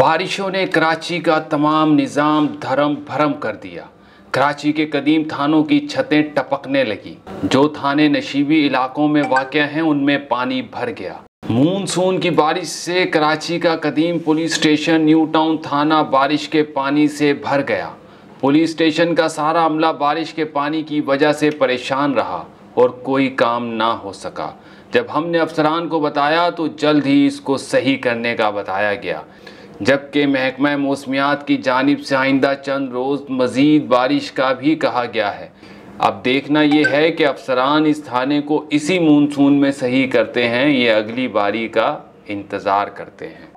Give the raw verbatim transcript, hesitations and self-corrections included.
बारिशों ने कराची का तमाम निज़ाम धर्म भरम कर दिया। कराची के कदीम थानों की छतें टपकने लगी। जो थाने नशीबी इलाकों में वाक़िया हैं उनमें पानी भर गया। मानसून की बारिश से कराची का कदीम पुलिस स्टेशन न्यू टाउन थाना बारिश के पानी से भर गया। पुलिस स्टेशन का सारा अमला बारिश के पानी की वजह से परेशान रहा और कोई काम ना हो सका। जब हमने अफसरान को बताया तो जल्द ही इसको सही करने का बताया गया, जबकि महकमा मौसमियात की जानिब से आइंदा चंद रोज़ मज़ीद बारिश का भी कहा गया है। अब देखना यह है कि अफसरान इस थाने को इसी मानसून में सही करते हैं या अगली बारी का इंतज़ार करते हैं।